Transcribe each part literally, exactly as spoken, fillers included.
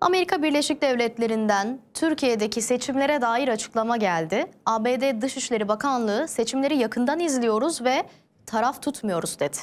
Amerika Birleşik Devletleri'nden Türkiye'deki seçimlere dair açıklama geldi. A B D Dışişleri Bakanlığı seçimleri yakından izliyoruz ve taraf tutmuyoruz dedi.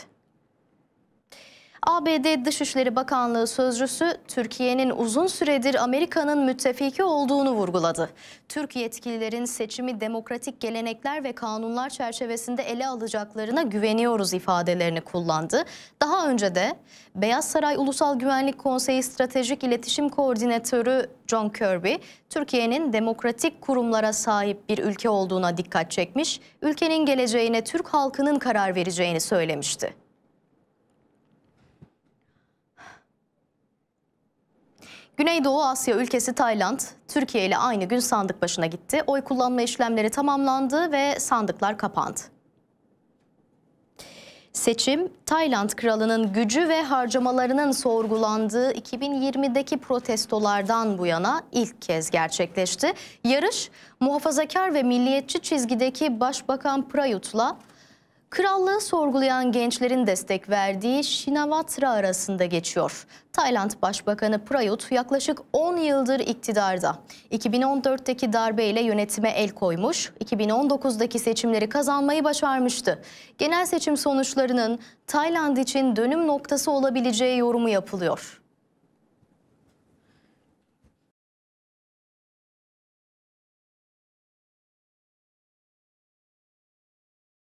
A B D Dışişleri Bakanlığı sözcüsü Türkiye'nin uzun süredir Amerika'nın müttefiki olduğunu vurguladı. Türk yetkililerin seçimi demokratik gelenekler ve kanunlar çerçevesinde ele alacaklarına güveniyoruz ifadelerini kullandı. Daha önce de Beyaz Saray Ulusal Güvenlik Konseyi Stratejik İletişim Koordinatörü John Kirby, Türkiye'nin demokratik kurumlara sahip bir ülke olduğuna dikkat çekmiş, ülkenin geleceğine Türk halkının karar vereceğini söylemişti. Güneydoğu Asya ülkesi Tayland, Türkiye ile aynı gün sandık başına gitti. Oy kullanma işlemleri tamamlandı ve sandıklar kapandı. Seçim, Tayland kralının gücü ve harcamalarının sorgulandığı iki bin yirmideki protestolardan bu yana ilk kez gerçekleşti. Yarış, muhafazakar ve milliyetçi çizgideki Başbakan Prayut'la krallığı sorgulayan gençlerin destek verdiği Shinawatra arasında geçiyor. Tayland Başbakanı Prayut yaklaşık on yıldır iktidarda. iki bin on dörtteki darbeyle yönetime el koymuş, iki bin on dokuzdaki seçimleri kazanmayı başarmıştı. Genel seçim sonuçlarının Tayland için dönüm noktası olabileceği yorumu yapılıyor.